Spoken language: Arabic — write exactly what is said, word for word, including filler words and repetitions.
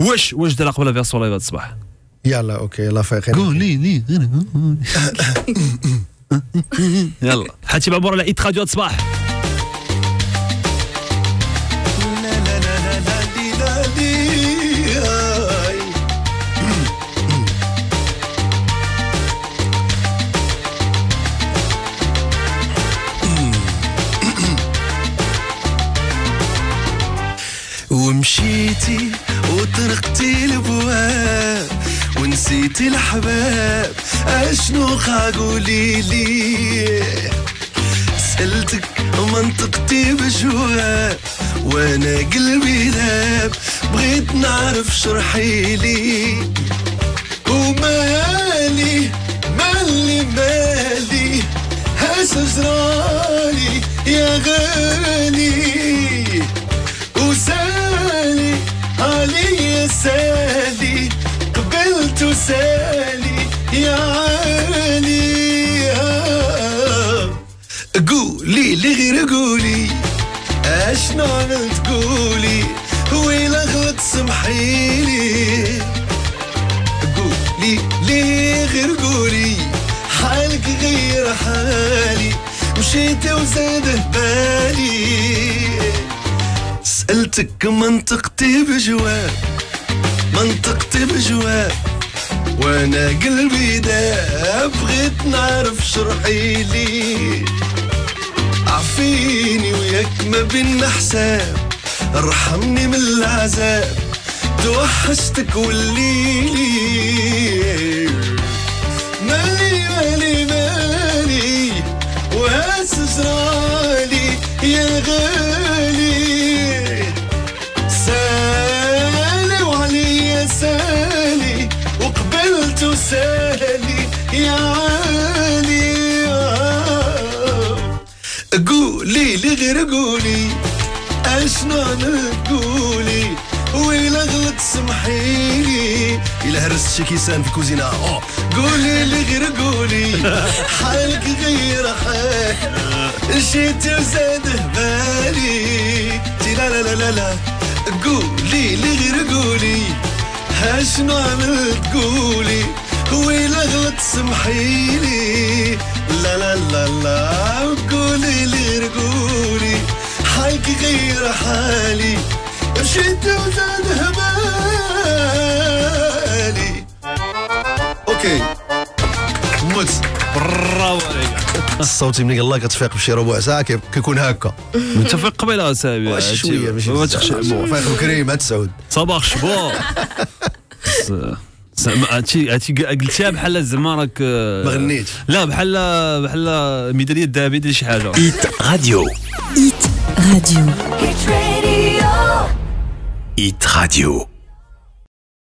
واش واش دير قبل فيرسون لايف هذا الصباح؟ يلا اوكي يلا فايقين قولي لي يلا حاتي بعبور على إيت راديو هذا الصباح. ومشيتي وطرقتي البواب ونسيتي الحباب اشنو قاقولي لي؟ سألتك منطقتي بجواب وانا قلبي ذاب بغيت نعرف شرحي لي ومالي مالي مالي هالشجرالي يا غالي وسالي علي سالي قبلت وسالي يا عالي قولي لي غير قولي اشنو عملت قولي ويلا غلط سمحيلي قولي لي غير قولي حالك غير حالي مشيتي وزاد بالي سألتك منطقتي بجواب منطقتي بجواب وانا قلبي داب بغيت نعرف شرحي لي عفيني وياك ما بينا حساب ارحمني من العذاب توحشتك وليلي مالي مالي مالي وهالسجرالي يا غالي سالي وعليا سالي وقبلت وسالي يا عالي قولي لي غير قولي اشنو نقولي ويلا غلط سمحيلي إلا هرست شي كيسان في كوزينة أوه. قولي لي غير قولي حالك غير حال شيتي وزاد بالي لا لا لا لا لا قولي لي غير قولي هاشنو عملت قولي ويلا غلط سمحيلي لا لا لا لا قولي لي غير قولي حالك غير حالي مشيت وزاد هبالي. اوكي موت برافو عليك. الصوتي ملي يلاه كتفيق بشي ربع ساعه كيكون هكا متفق قبيله اسابيع شويه باش ما تخشعش فايق كريم هاد سعود صباح شبوع عرفتي عرفتي قلتيها بحال زعما راك ما غنيتش لا بحال بحال الميداليه الذهبيه ديال شي حاجه. إيت راديو إيت راديو إيت راديو.